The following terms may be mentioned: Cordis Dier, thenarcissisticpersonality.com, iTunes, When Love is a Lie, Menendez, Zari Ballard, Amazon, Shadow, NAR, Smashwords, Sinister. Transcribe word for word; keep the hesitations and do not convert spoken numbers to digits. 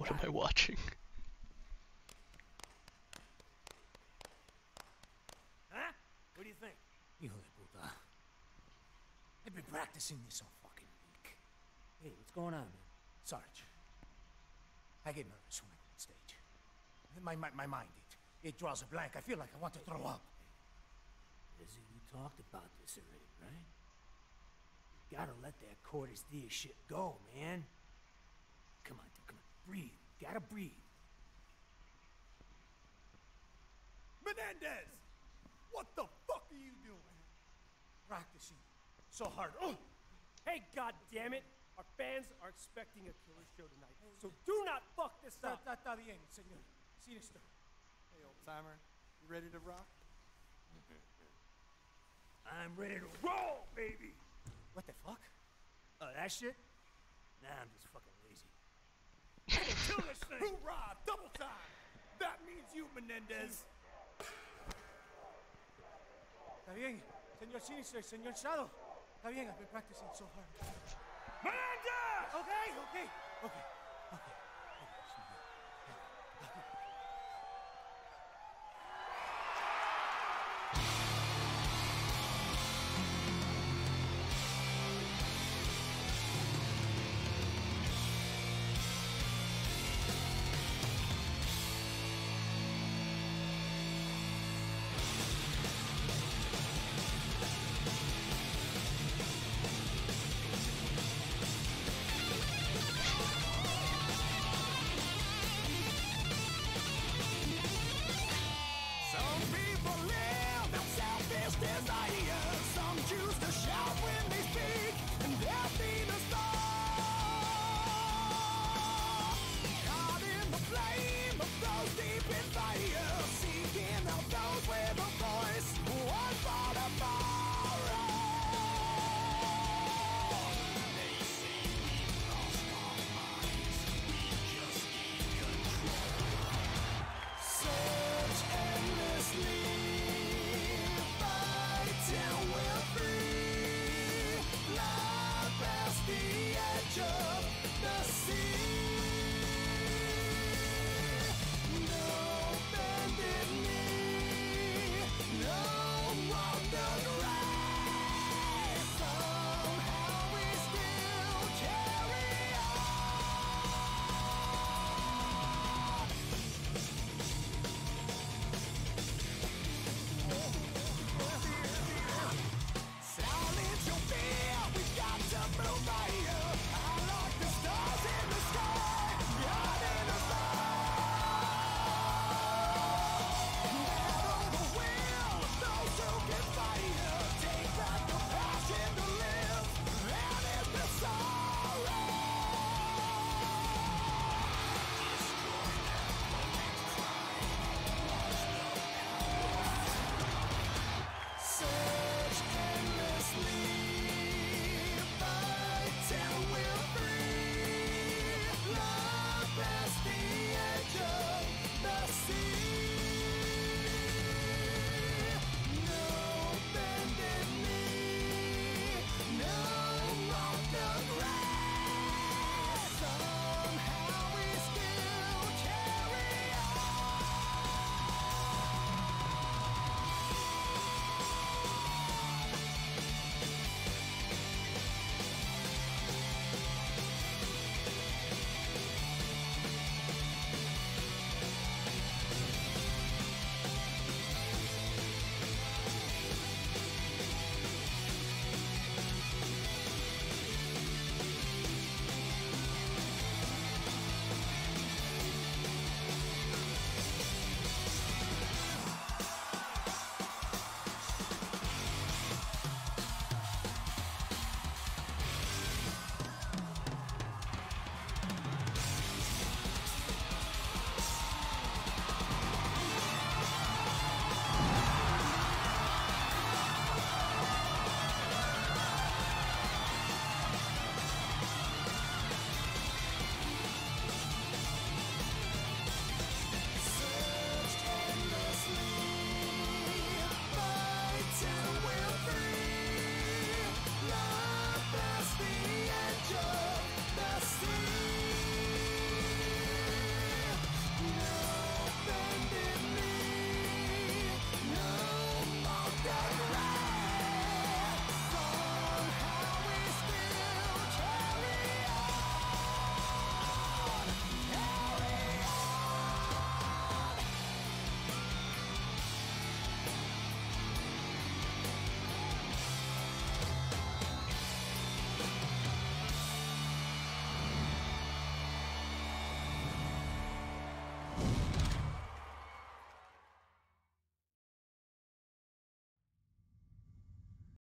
What am I watching? Huh? What do you think? You little Buddha. I've been practicing this all fucking week. Hey, what's going on, man? Sarge. I get nervous when I'm on stage. My, my, my mind, it, it draws a blank. I feel like I want to throw up. Lizzie, you talked about this already, right? You gotta let that Cordis Dier shit go, man. Come on, dude, come on. Breathe. You gotta breathe. Menendez! What the fuck are you doing? Practicing so hard. Oh! Hey, goddammit! Our fans are expecting a killer show tonight, so do not fuck this up! Está bien, señor. Sinister. Hey, old-timer. You ready to rock? I'm ready to roll, baby! What the fuck? Oh, that shit? Nah, I'm just fucking lazy. I can kill this thing! Hoorah! Double time! That means you, Menendez! Está bien, señor Sinister, señor Shadow. Está bien, I've been practicing so hard. Menendez! Okay, okay, okay, okay. The edge of the sea.